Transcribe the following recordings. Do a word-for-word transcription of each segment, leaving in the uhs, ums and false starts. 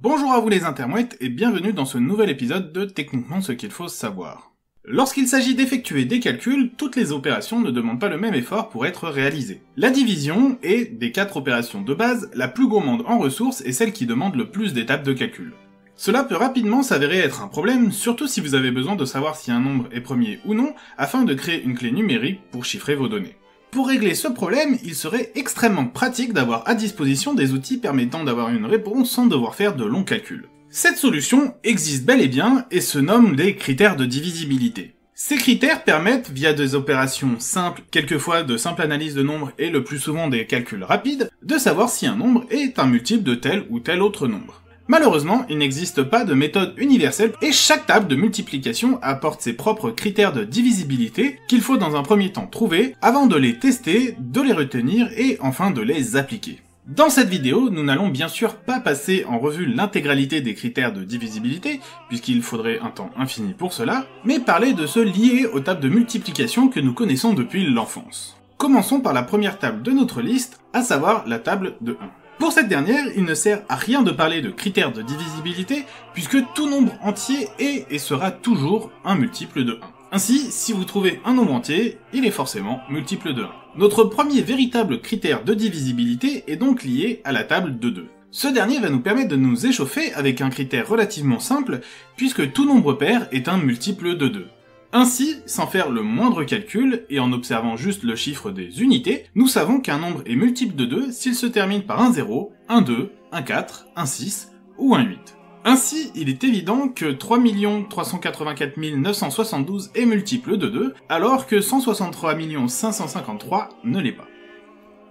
Bonjour à vous les intermouettes et bienvenue dans ce nouvel épisode de Techniquement ce qu'il faut savoir. Lorsqu'il s'agit d'effectuer des calculs, toutes les opérations ne demandent pas le même effort pour être réalisées. La division est, des quatre opérations de base, la plus gourmande en ressources et celle qui demande le plus d'étapes de calcul. Cela peut rapidement s'avérer être un problème, surtout si vous avez besoin de savoir si un nombre est premier ou non, afin de créer une clé numérique pour chiffrer vos données. Pour régler ce problème, il serait extrêmement pratique d'avoir à disposition des outils permettant d'avoir une réponse sans devoir faire de longs calculs. Cette solution existe bel et bien et se nomme les critères de divisibilité. Ces critères permettent, via des opérations simples, quelquefois de simple analyse de nombres et le plus souvent des calculs rapides, de savoir si un nombre est un multiple de tel ou tel autre nombre. Malheureusement, il n'existe pas de méthode universelle et chaque table de multiplication apporte ses propres critères de divisibilité qu'il faut dans un premier temps trouver avant de les tester, de les retenir et enfin de les appliquer. Dans cette vidéo, nous n'allons bien sûr pas passer en revue l'intégralité des critères de divisibilité, puisqu'il faudrait un temps infini pour cela, mais parler de ceux liés aux tables de multiplication que nous connaissons depuis l'enfance. Commençons par la première table de notre liste, à savoir la table de un. Pour cette dernière, il ne sert à rien de parler de critères de divisibilité puisque tout nombre entier est et sera toujours un multiple de un. Ainsi, si vous trouvez un nombre entier, il est forcément multiple de un. Notre premier véritable critère de divisibilité est donc lié à la table de deux. Ce dernier va nous permettre de nous échauffer avec un critère relativement simple puisque tout nombre pair est un multiple de deux. Ainsi, sans faire le moindre calcul et en observant juste le chiffre des unités, nous savons qu'un nombre est multiple de deux s'il se termine par un zéro, un deux, un quatre, un six ou un huit. Ainsi, il est évident que trois millions trois cent quatre-vingt-quatre mille neuf cent soixante-douze est multiple de deux, alors que cent soixante-trois millions cinq cent cinquante-trois ne l'est pas.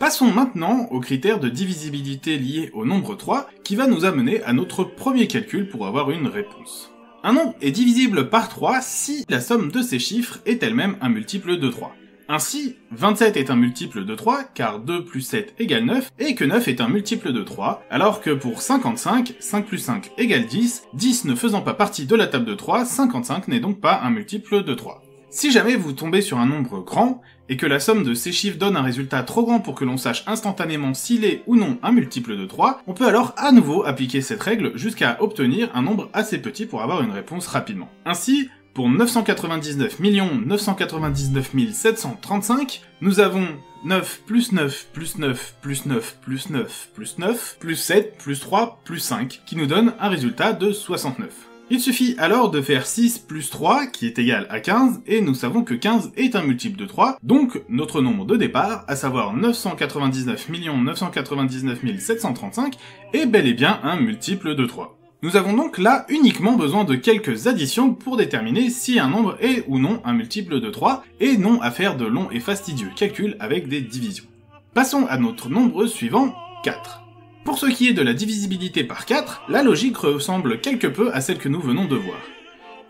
Passons maintenant au critère de divisibilité lié au nombre trois, qui va nous amener à notre premier calcul pour avoir une réponse. Un nombre est divisible par trois si la somme de ces chiffres est elle-même un multiple de trois. Ainsi, vingt-sept est un multiple de trois car deux plus sept égale neuf et que neuf est un multiple de trois, alors que pour cinquante-cinq, cinq plus cinq égale dix, dix ne faisant pas partie de la table de trois, cinquante-cinq n'est donc pas un multiple de trois. Si jamais vous tombez sur un nombre grand et que la somme de ces chiffres donne un résultat trop grand pour que l'on sache instantanément s'il est ou non un multiple de trois, on peut alors à nouveau appliquer cette règle jusqu'à obtenir un nombre assez petit pour avoir une réponse rapidement. Ainsi, pour neuf cent quatre-vingt-dix-neuf millions neuf cent quatre-vingt-dix-neuf mille sept cent trente-cinq, nous avons neuf plus neuf plus neuf plus neuf plus neuf plus neuf plus sept plus trois plus cinq qui nous donne un résultat de soixante-neuf. Il suffit alors de faire six plus trois, qui est égal à quinze, et nous savons que quinze est un multiple de trois, donc notre nombre de départ, à savoir neuf cent quatre-vingt-dix-neuf millions neuf cent quatre-vingt-dix-neuf mille sept cent trente-cinq, est bel et bien un multiple de trois. Nous avons donc là uniquement besoin de quelques additions pour déterminer si un nombre est ou non un multiple de trois, et non à faire de longs et fastidieux calculs avec des divisions. Passons à notre nombre suivant, quatre. Pour ce qui est de la divisibilité par quatre, la logique ressemble quelque peu à celle que nous venons de voir.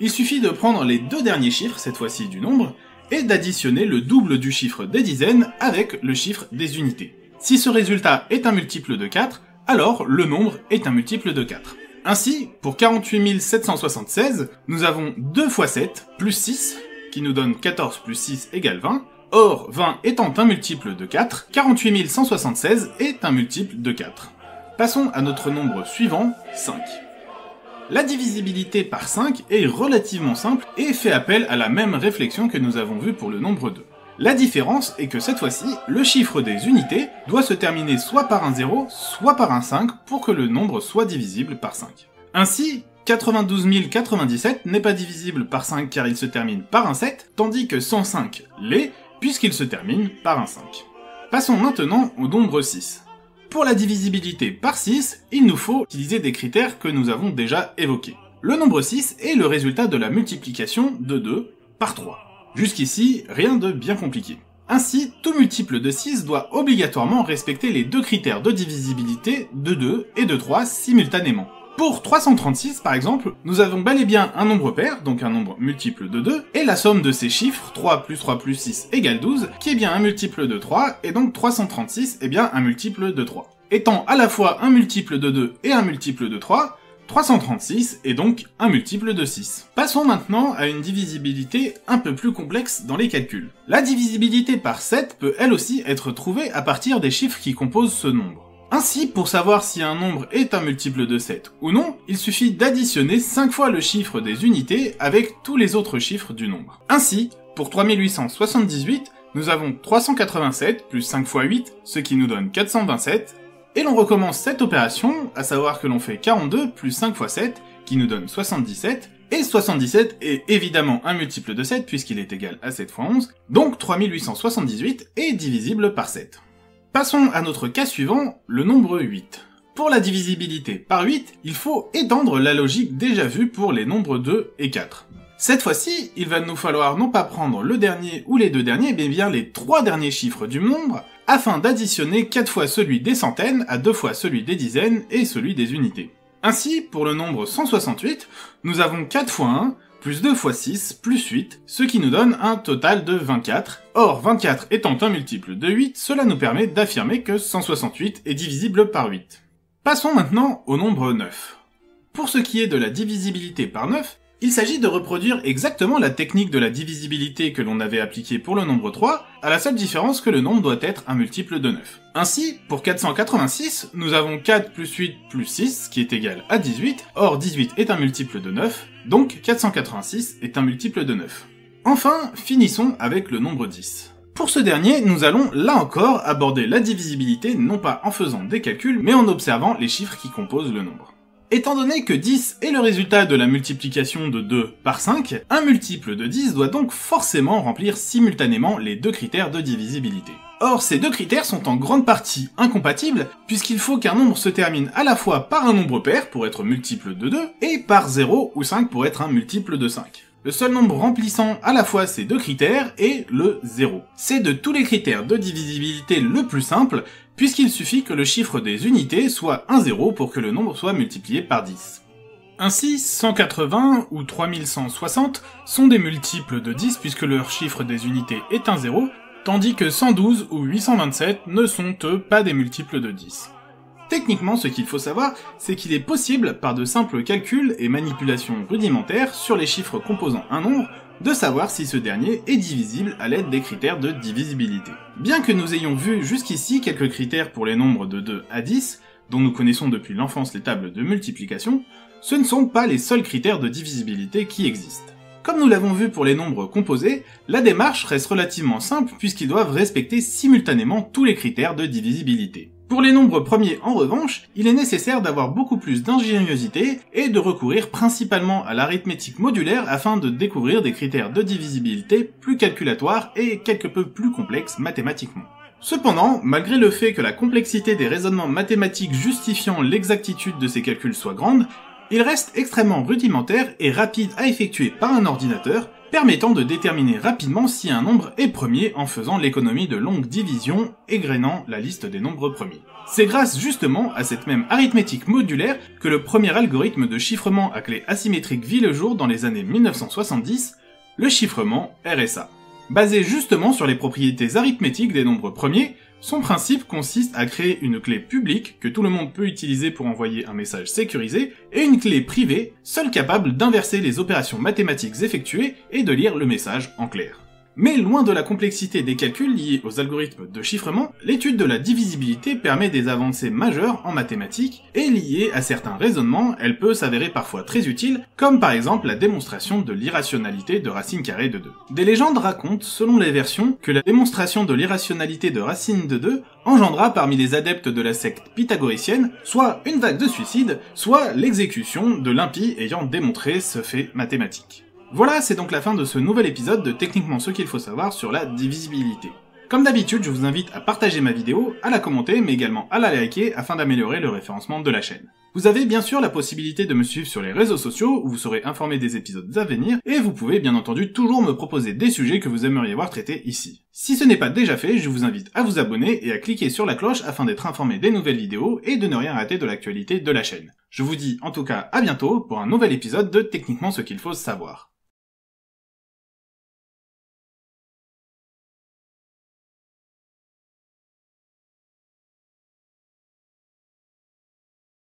Il suffit de prendre les deux derniers chiffres, cette fois-ci du nombre, et d'additionner le double du chiffre des dizaines avec le chiffre des unités. Si ce résultat est un multiple de quatre, alors le nombre est un multiple de quatre. Ainsi, pour quarante-huit mille sept cent soixante-seize, nous avons deux fois sept plus six, qui nous donne quatorze plus six égale vingt. Or, vingt étant un multiple de quatre, quarante-huit mille cent soixante-seize est un multiple de quatre. Passons à notre nombre suivant, cinq. La divisibilité par cinq est relativement simple et fait appel à la même réflexion que nous avons vue pour le nombre deux. La différence est que cette fois-ci, le chiffre des unités doit se terminer soit par un zéro, soit par un cinq pour que le nombre soit divisible par cinq. Ainsi, quatre-vingt-douze mille quatre-vingt-dix-sept n'est pas divisible par cinq car il se termine par un sept, tandis que cent cinq l'est puisqu'il se termine par un cinq. Passons maintenant au nombre six. Pour la divisibilité par six, il nous faut utiliser des critères que nous avons déjà évoqués. Le nombre six est le résultat de la multiplication de deux par trois. Jusqu'ici, rien de bien compliqué. Ainsi, tout multiple de six doit obligatoirement respecter les deux critères de divisibilité de deux et de trois simultanément. Pour trois cent trente-six par exemple, nous avons bel et bien un nombre pair, donc un nombre multiple de deux, et la somme de ces chiffres, trois plus trois plus six égale douze, qui est bien un multiple de trois, et donc trois cent trente-six est bien un multiple de trois. Étant à la fois un multiple de deux et un multiple de trois, trois cent trente-six est donc un multiple de six. Passons maintenant à une divisibilité un peu plus complexe dans les calculs. La divisibilité par sept peut elle aussi être trouvée à partir des chiffres qui composent ce nombre. Ainsi, pour savoir si un nombre est un multiple de sept ou non, il suffit d'additionner cinq fois le chiffre des unités avec tous les autres chiffres du nombre. Ainsi, pour trois mille huit cent soixante-dix-huit, nous avons trois cent quatre-vingt-sept plus cinq fois huit, ce qui nous donne quatre cent vingt-sept, et l'on recommence cette opération, à savoir que l'on fait quarante-deux plus cinq fois sept, qui nous donne soixante-dix-sept, et soixante-dix-sept est évidemment un multiple de sept puisqu'il est égal à sept fois onze, donc trois mille huit cent soixante-dix-huit est divisible par sept. Passons à notre cas suivant, le nombre huit. Pour la divisibilité par huit, il faut étendre la logique déjà vue pour les nombres deux et quatre. Cette fois-ci, il va nous falloir non pas prendre le dernier ou les deux derniers, mais bien les trois derniers chiffres du nombre, afin d'additionner quatre fois celui des centaines à deux fois celui des dizaines et celui des unités. Ainsi, pour le nombre cent soixante-huit, nous avons quatre fois un, plus deux fois six, plus huit, ce qui nous donne un total de vingt-quatre. Or, vingt-quatre étant un multiple de huit, cela nous permet d'affirmer que cent soixante-huit est divisible par huit. Passons maintenant au nombre neuf. Pour ce qui est de la divisibilité par neuf, il s'agit de reproduire exactement la technique de la divisibilité que l'on avait appliquée pour le nombre trois, à la seule différence que le nombre doit être un multiple de neuf. Ainsi, pour quatre cent quatre-vingt-six, nous avons quatre plus huit plus six, qui est égal à dix-huit, or dix-huit est un multiple de neuf, donc quatre cent quatre-vingt-six est un multiple de neuf. Enfin, finissons avec le nombre dix. Pour ce dernier, nous allons, là encore, aborder la divisibilité non pas en faisant des calculs, mais en observant les chiffres qui composent le nombre. Étant donné que dix est le résultat de la multiplication de deux par cinq, un multiple de dix doit donc forcément remplir simultanément les deux critères de divisibilité. Or, ces deux critères sont en grande partie incompatibles, puisqu'il faut qu'un nombre se termine à la fois par un nombre pair pour être multiple de deux, et par zéro ou cinq pour être un multiple de cinq. Le seul nombre remplissant à la fois ces deux critères est le zéro. C'est de tous les critères de divisibilité le plus simple, puisqu'il suffit que le chiffre des unités soit un zéro pour que le nombre soit multiplié par dix. Ainsi, cent quatre-vingts ou trois mille cent soixante sont des multiples de dix puisque leur chiffre des unités est un zéro, tandis que cent douze ou huit cent vingt-sept ne sont eux pas des multiples de dix. Techniquement, ce qu'il faut savoir, c'est qu'il est possible, par de simples calculs et manipulations rudimentaires sur les chiffres composant un nombre, de savoir si ce dernier est divisible à l'aide des critères de divisibilité. Bien que nous ayons vu jusqu'ici quelques critères pour les nombres de deux à dix, dont nous connaissons depuis l'enfance les tables de multiplication, ce ne sont pas les seuls critères de divisibilité qui existent. Comme nous l'avons vu pour les nombres composés, la démarche reste relativement simple puisqu'ils doivent respecter simultanément tous les critères de divisibilité. Pour les nombres premiers en revanche, il est nécessaire d'avoir beaucoup plus d'ingéniosité et de recourir principalement à l'arithmétique modulaire afin de découvrir des critères de divisibilité plus calculatoires et quelque peu plus complexes mathématiquement. Cependant, malgré le fait que la complexité des raisonnements mathématiques justifiant l'exactitude de ces calculs soit grande, il reste extrêmement rudimentaire et rapide à effectuer par un ordinateur, permettant de déterminer rapidement si un nombre est premier en faisant l'économie de longue division, égrénant la liste des nombres premiers. C'est grâce justement à cette même arithmétique modulaire que le premier algorithme de chiffrement à clé asymétrique vit le jour dans les années mille neuf cent soixante-dix, le chiffrement R S A. Basé justement sur les propriétés arithmétiques des nombres premiers, son principe consiste à créer une clé publique que tout le monde peut utiliser pour envoyer un message sécurisé, et une clé privée, seule capable d'inverser les opérations mathématiques effectuées et de lire le message en clair. Mais loin de la complexité des calculs liés aux algorithmes de chiffrement, l'étude de la divisibilité permet des avancées majeures en mathématiques, et liée à certains raisonnements, elle peut s'avérer parfois très utile, comme par exemple la démonstration de l'irrationalité de racine carrée de deux. Des légendes racontent, selon les versions, que la démonstration de l'irrationalité de racine de deux engendra parmi les adeptes de la secte pythagoricienne soit une vague de suicides, soit l'exécution de l'impie ayant démontré ce fait mathématique. Voilà, c'est donc la fin de ce nouvel épisode de Techniquement ce qu'il faut savoir sur la divisibilité. Comme d'habitude, je vous invite à partager ma vidéo, à la commenter, mais également à la liker afin d'améliorer le référencement de la chaîne. Vous avez bien sûr la possibilité de me suivre sur les réseaux sociaux, où vous serez informé des épisodes à venir, et vous pouvez bien entendu toujours me proposer des sujets que vous aimeriez voir traités ici. Si ce n'est pas déjà fait, je vous invite à vous abonner et à cliquer sur la cloche afin d'être informé des nouvelles vidéos et de ne rien rater de l'actualité de la chaîne. Je vous dis en tout cas à bientôt pour un nouvel épisode de Techniquement ce qu'il faut savoir.